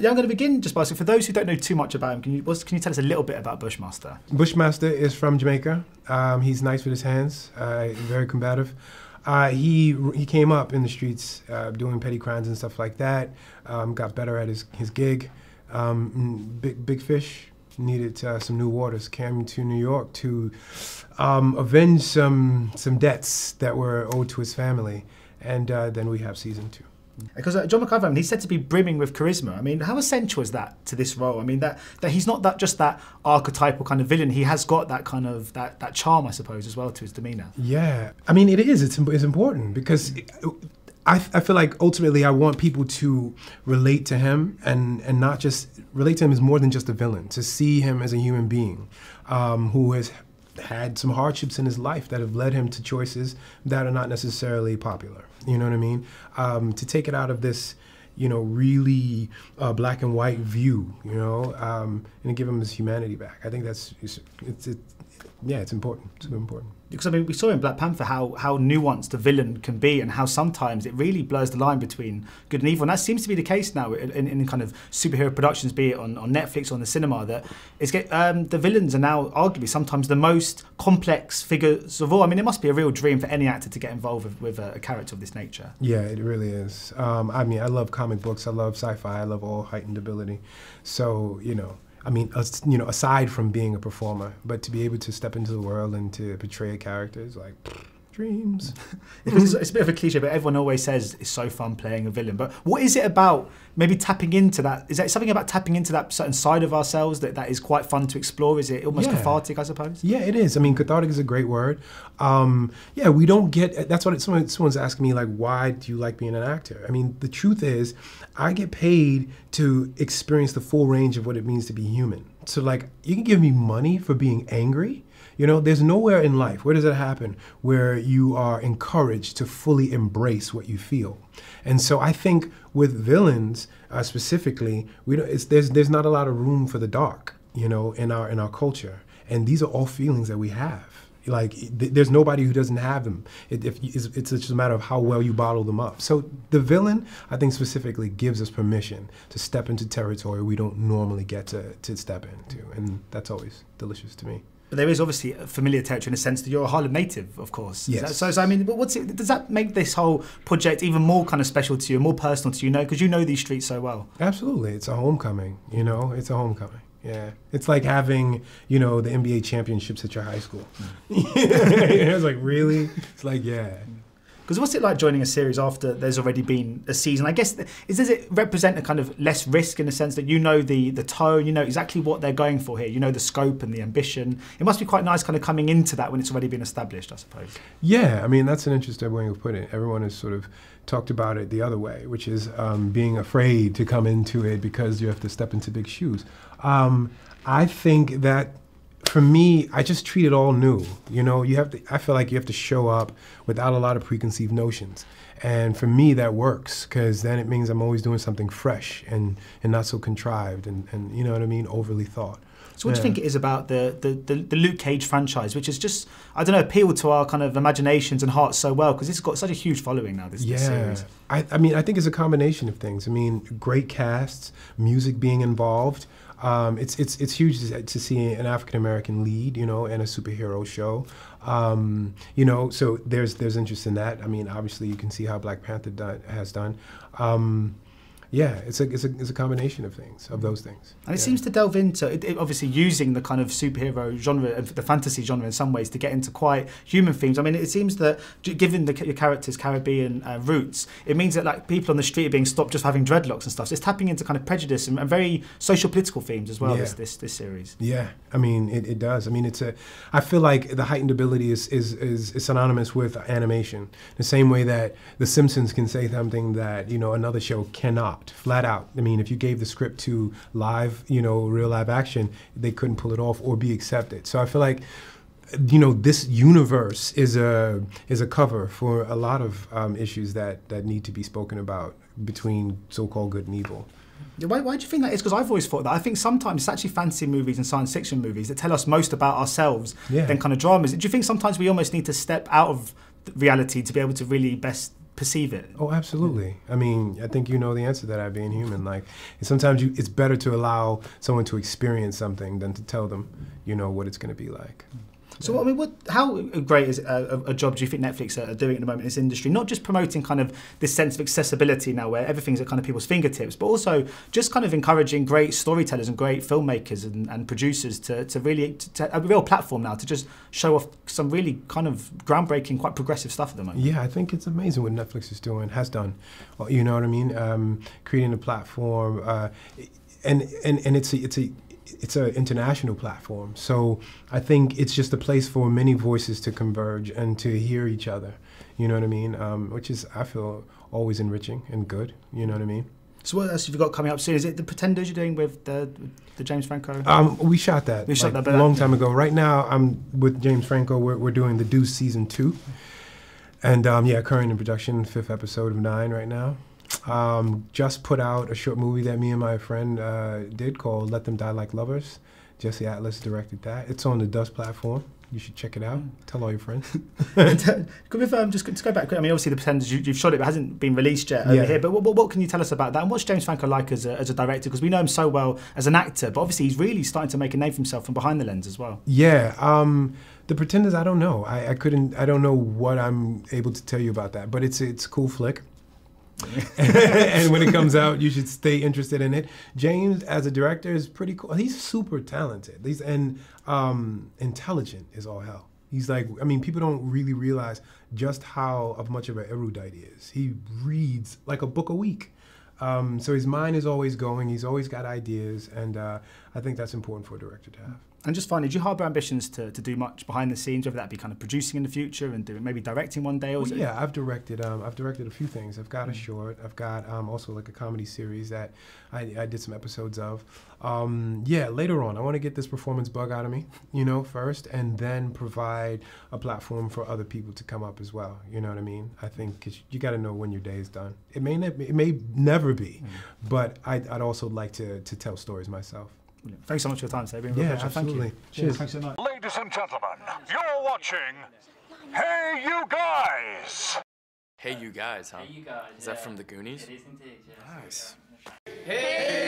Yeah, I'm going to begin just by asking, for those who don't know too much about him, can you tell us a little bit about Bushmaster? Bushmaster is from Jamaica. He's nice with his hands, very combative. He came up in the streets doing petty crimes and stuff like that, got better at his gig. Big Fish needed some new waters, came to New York to avenge some debts that were owed to his family. And then we have season 2. Because John McIver, I mean, he's said to be brimming with charisma. I mean, how essential is that to this role? I mean, that he's not just that archetypal kind of villain. He has got that kind of that charm, I suppose, as well to his demeanor. Yeah, I mean, it is. It's important because I feel like ultimately I want people to relate to him, and not just relate to him as more than just a villain. To see him as a human being who has had some hardships in his life that have led him to choices that are not necessarily popular. You know what I mean? To take it out of this, you know, really black and white view, you know, and give him his humanity back. I think that's, yeah, it's important. It's important. Because I mean, we saw in Black Panther how nuanced a villain can be, and how sometimes it really blurs the line between good and evil. And that seems to be the case now in kind of superhero productions, be it on Netflix or on the cinema, that it's the villains are now arguably sometimes the most complex figures of all. I mean, it must be a real dream for any actor to get involved with a character of this nature. Yeah, it really is. I mean, I love comic books. I love sci-fi. I love all heightened ability. So, you know. I mean, you know, aside from being a performer, but to be able to step into the world and to portray a character is like, dreams. It's a bit of a cliche, but everyone always says it's so fun playing a villain. But what is it about maybe tapping into that? Is that something about tapping into that certain side of ourselves that is quite fun to explore? Is it almost cathartic, I suppose? Yeah, it is. I mean, cathartic is a great word. Yeah, we don't get, that's what someone's asking me, like, why do you like being an actor? I mean, the truth is, I get paid to experience the full range of what it means to be human. So like, you can give me money for being angry. You know, there's nowhere in life, where does it happen, where you are encouraged to fully embrace what you feel. And so I think with villains specifically, there's not a lot of room for the dark, you know, in our culture. And these are all feelings that we have. Like, there's nobody who doesn't have them. It's just a matter of how well you bottle them up. So the villain, I think specifically, gives us permission to step into territory we don't normally get to step into. And that's always delicious to me. But there is obviously a familiar territory in the sense that you're a Harlem native, of course. Yes. So I mean, does that make this whole project even more kind of special to you, more personal to you, because you know these streets so well? Absolutely. It's a homecoming, you know? It's a homecoming. Yeah, it's like having, you know, the NBA championships at your high school. Mm. It's like, really? It's like, yeah. Because what's it like joining a series after there's already been a season? I guess, does it represent a kind of less risk in the sense that you know the tone, you know exactly what they're going for here, you know the scope and the ambition? It must be quite nice kind of coming into that when it's already been established, I suppose. Yeah, I mean, that's an interesting way of putting it. Everyone has sort of talked about it the other way, which is being afraid to come into it because you have to step into big shoes. I think that, for me, I just treat it all new. You know, I feel like you have to show up without a lot of preconceived notions. And for me, that works, because then it means I'm always doing something fresh and not so contrived and you know what I mean, overly thought. So what do you think it is about the Luke Cage franchise, which has just, I don't know, appealed to our kind of imaginations and hearts so well, because it's got such a huge following now, this series? I mean, I think it's a combination of things. I mean, great casts, music being involved. It's huge to see an African-American lead, you know, and a superhero show. You know, so there's interest in that. I mean, obviously you can see how Black Panther has done. Yeah, it's a combination of things, of those things. And it seems to delve into, obviously using the kind of superhero genre, the fantasy genre in some ways, to get into quite human themes. I mean, it seems that given your character's Caribbean roots, it means that like people on the street are being stopped just having dreadlocks and stuff. So it's tapping into kind of prejudice and very social political themes as well, this series. Yeah, I mean, it does. I mean, I feel like the heightened ability is synonymous with animation. The same way that The Simpsons can say something that, you know, another show cannot. Flat out. I mean, if you gave the script to live, you know, real live action, they couldn't pull it off or be accepted. So I feel like, you know, this universe is a cover for a lot of issues that need to be spoken about between so-called good and evil. Why do you think that is? Because I've always thought that. I think sometimes it's actually fantasy movies and science fiction movies that tell us most about ourselves than kind of dramas. Do you think sometimes we almost need to step out of reality to be able to really best perceive it. Oh, absolutely. I mean, I think you know the answer to that, I being human. Like, sometimes it's better to allow someone to experience something than to tell them, you know, what it's going to be like. So, I mean, how great is a job do you think Netflix are doing at the moment in this industry? Not just promoting kind of this sense of accessibility now where everything's at kind of people's fingertips, but also just kind of encouraging great storytellers and great filmmakers and producers to really, a real platform now to just show off some really kind of groundbreaking, quite progressive stuff at the moment. Yeah, I think it's amazing what Netflix is doing, has done. Well, you know what I mean? Creating a platform, and it's an international platform. So I think it's just a place for many voices to converge and to hear each other, you know what I mean? Which is, I feel, always enriching and good, you know what I mean? So what else have you got coming up soon? Is it The Pretenders you're doing with the James Franco? We shot that. We shot that a long time ago. Right now, I'm with James Franco. We're doing The Deuce Season 2. And yeah, currently in production, 5th episode of 9 right now. Just put out a short movie that me and my friend did called Let Them Die Like Lovers. Jesse Atlas directed that. It's on the Dust platform. You should check it out. Tell all your friends. Just to go back, I mean, obviously The Pretenders, you've shot it, but it hasn't been released yet over here, but what can you tell us about that? And what's James Franco like as a director? Because we know him so well as an actor, but obviously he's really starting to make a name for himself from behind the lens as well. Yeah, The Pretenders, I don't know. I don't know what I'm able to tell you about that, but it's a cool flick. And when it comes out, you should stay interested in it. James, as a director, is pretty cool. He's super talented. He's intelligent as all hell. He's like, I mean, people don't really realize just how much of an erudite he is. He reads like a book a week. So his mind is always going. He's always got ideas, and I think that's important for a director to have. And just finally, do you harbour ambitions to do much behind the scenes, whether that be kind of producing in the future and doing, maybe directing one day? Or well, yeah, I've directed a few things. I've got a short. I've got also like a comedy series that I did some episodes of. Yeah, later on, I want to get this performance bug out of me, you know, first, and then provide a platform for other people to come up as well. You know what I mean? I think 'cause you got to know when your day is done. It may never be, but I'd also like to tell stories myself. Brilliant. Thanks so much for your time today. Yeah, absolutely. Thank you. Cheers. Thanks so much. Ladies and gentlemen, you're watching Hey You Guys. Hey You Guys, huh? Hey You Guys. Is that from the Goonies? It is indeed, yes. Nice. Hey!